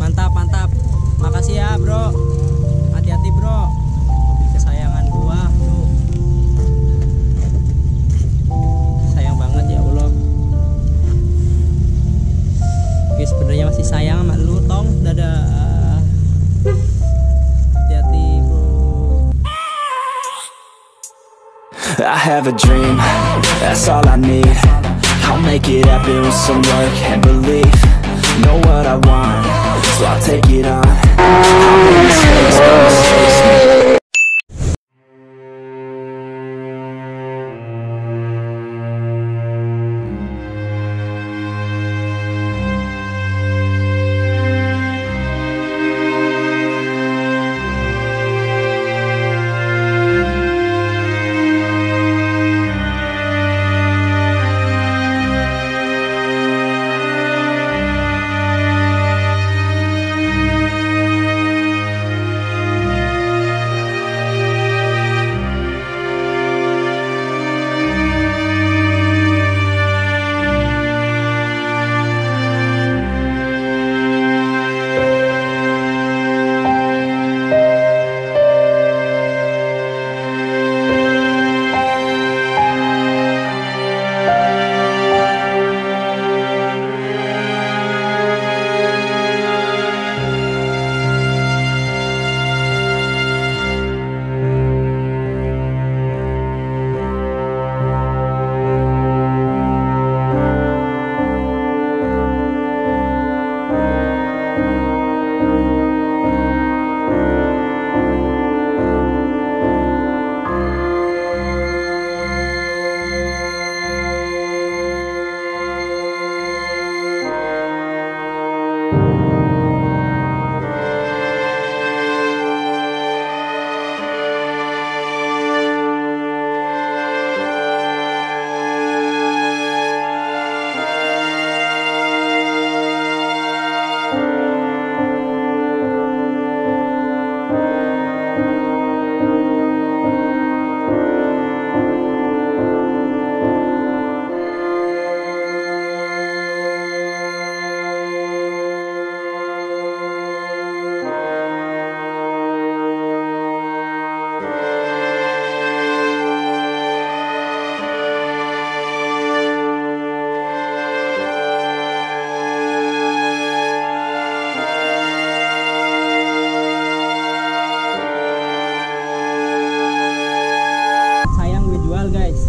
Mantap, mantap. Makasih ya, bro. Hati-hati, bro. Mobil kesayangan gua, bro. Sayang banget ya Allah. Oke, sebenarnya masih sayang sama lu, Tong. Dadah. Hati-hati, bro. I have a dream. That's all I need. I'll make it happen with some work and belief. Know what I want. So I'll take it on.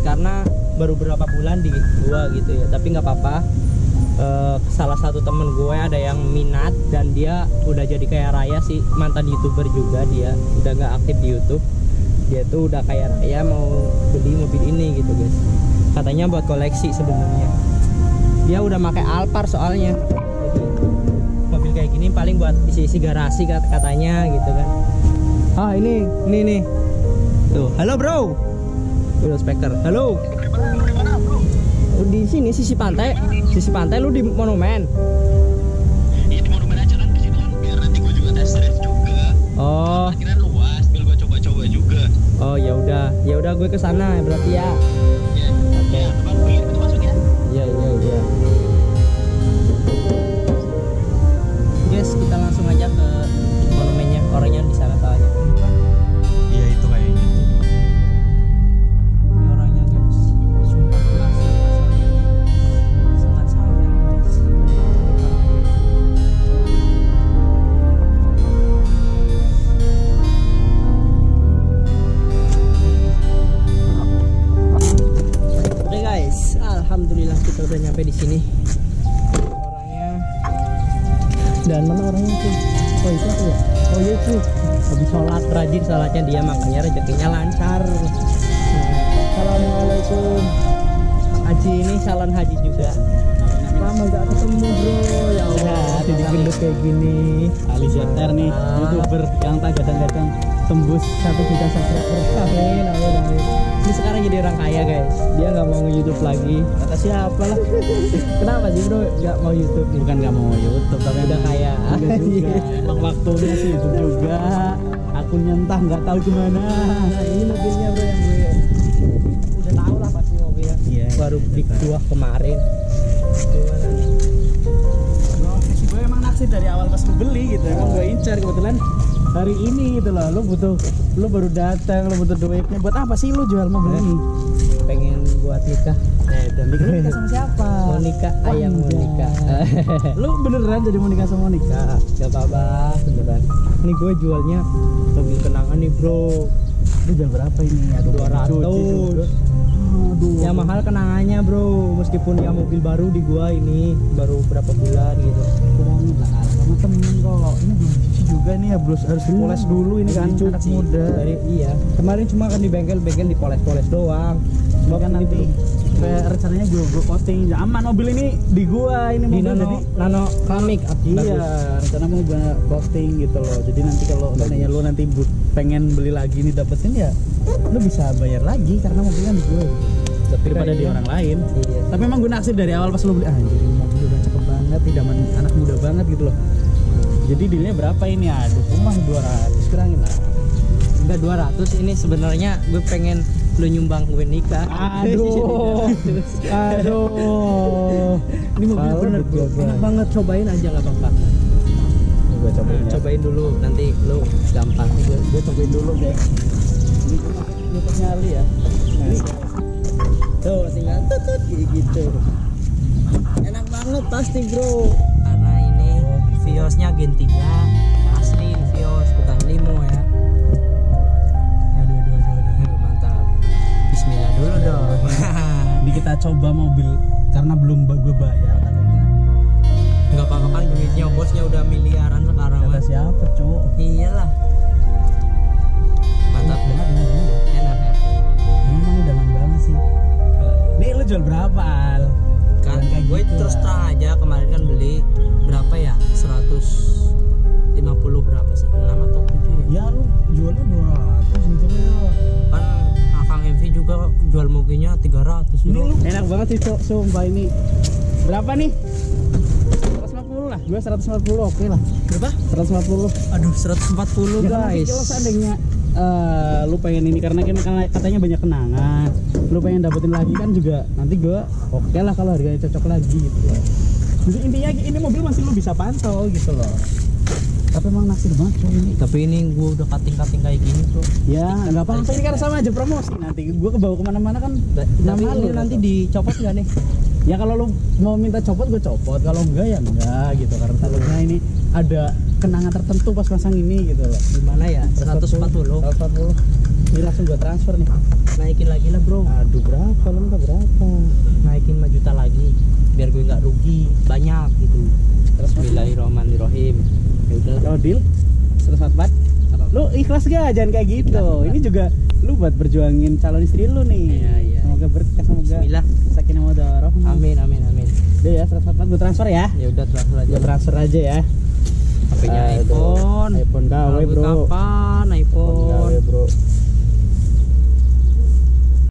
Karena baru berapa bulan di gua gitu ya, tapi nggak apa-apa. Salah satu temen gue ada yang minat dan dia udah jadi kaya raya sih, mantan youtuber juga. Dia udah nggak aktif di YouTube, dia tuh udah kaya raya, mau beli mobil ini gitu guys, katanya buat koleksi. Sebenarnya dia udah pakai Alphard soalnya. Jadi, mobil kayak gini paling buat isi-isi garasi katanya gitu kan. Ah ini nih tuh, halo bro. Udah speaker. Halo. Dimana, bro? Di sini sisi pantai. Sisi pantai lu di monumen. Ya di monumen aja kan, ke situ kan biar nanti gua juga tes drive juga. Oh. Kira luas, biar gua coba-coba juga. Oh ya udah. Ya udah gue ke sana berarti ya. Iya. Oke, teman biar itu masuk ya. Iya. Guys, kita langsung aja ke monumennya. Orangnya di sana soalnya. Iya, itu kayaknya. Alhamdulillah kita udah nyampe di sini. Orangnya dan mana orangnya tuh? Oh itu aku ya. Oh iya tuh. Habis sholat, rajin sholatnya dia, makanya rezekinya lancar. Assalamualaikum. Haji ini calon haji juga. Lama nggak ketemu bro. Ya Allah. Jadi gendut kayak gini. Ali zr nih, youtuber yang tak gadang-gadang tembus 1 juta subscriber. Amin, amin. Ini sekarang jadi orang kaya guys. Dia nggak mau nge-youtube lagi. Kata siapa lah. Kenapa sih bro nggak mau youtube? Bukan nggak mau youtube, tapi udah kaya. Enggak juga. Emang waktunya sih juga. Aku nyentah nggak tahu gimana. Nah, ini mobilnya bro yang gue udah baru big 2 kemarin. Gimana nih? Loh, gue emang naksir dari awal pas gue beli gitu, emang gue incar kebetulan hari ini gitu loh. Lo butuh, lo baru datang, lo butuh duitnya buat apa sih lo jual mobil ini? Pengen buat nikah. Dan nikah sama siapa? Monika, ayah Monika. Lu beneran jadi Monika sama Monika? Gak apa-apa, beneran. Ini gue jualnya mobil kenangan nih bro. Lu jual berapa ini? 200. Ya mahal kenangannya bro. Meskipun ya mobil baru di gua ini baru berapa bulan gitu. Kurang lah, lu temen kok. Ini belum cuci juga nih ya bro, harus dipoles dulu ini kan. Anak muda. Iya. Kemarin cuma kan di bengkel-bengkel dipoles-poles doang. Sebab kan nanti rencananya gue posting aman mobil ini di gua ini mobil jadi nano komik. Iya, rencana mau gue posting gitu loh. Jadi nanti kalau nanya lu nanti pengen beli lagi nih dapetin ya lu bisa bayar lagi karena mobilnya di gue daripada di orang lain. Iya. Tapi emang gue naksir dari awal pas lu beli anjir mobil udah cakep banget, idaman anak muda banget gitu loh. Jadi dealnya berapa ini? Aduh, rumah 200 kurangin lah. Enggak 200 ini sebenarnya gue pengen lu nyumbang gue nikah. Aduh. Aduh. Ini mobil bener bro, enak banget, cobain aja nggak apa-apa. Gue cobain. Cobain dulu, nanti lu gampang. Gue cobain dulu deh. Ini untuk nyali ya. Ini. Tuh tinggal tutut gitu. Enak banget pasti bro. Karena ini Viosnya Gen 3 asli Vios bukan limo ya. Dulu dong. Ini kita coba mobil karena belum gue bayar katanya. Enggak apa-apa duitnya bosnya udah miliaran sekarang. Kata siapa, cowok? Iyalah. Mantap banget. Enak ya. Emang idaman banget sih. Nih lu jual berapa, Al? Kan gue gitu terus terang aja kemarin kan beli berapa ya? 150 berapa sih? 6 atau 7 ya? Ya lu jualnya 200 gitu ya. Kan akang mv juga jual mobilnya 300 ini bro. Enak banget sih sumpah ini. Berapa nih? 150 lah, gue 140 oke lah. Berapa? 140. Aduh 140 ya, guys. Kalau seandainya lu pengen ini karena katanya banyak kenangan, lu pengen dapetin lagi kan juga nanti gue oke lah kalau harganya cocok lagi gitu loh. Jadi intinya ini mobil masih lu bisa pantau gitu loh. Tapi emang naksir banget bro ini. Tapi ini gue udah cutting kayak gini bro. Ya nggak apa-apa ini karena sama aja promosi nanti gue kebawa kemana-mana kan. Tapi lu nanti dicopot nggak nih? Ya kalau lu mau minta copot gue copot, kalau enggak ya enggak gitu. Karena takutnya ini ada kenangan tertentu pas pasang ini gitu loh. Gimana ya? 140. Ini langsung gue transfer nih. Naikin lagi lah bro. Aduh berapa? Lu minta berapa? Naikin 5 juta lagi biar gue nggak rugi banyak gitu. Bismillahirrahmanirrahim. Udah deal 144. Lu ikhlas gak? Jangan kayak gitu. Enggak. Ini juga lu buat berjuangin calon istri lu nih. Iya. Semoga berkah, semoga sakinah mawaddah. Amin. Udah ya 144 gua transfer ya. Ya udah transfer aja ya. HP-nya iPhone. iPhone gawe, bro. Kapan iPhone? Gawe, bro.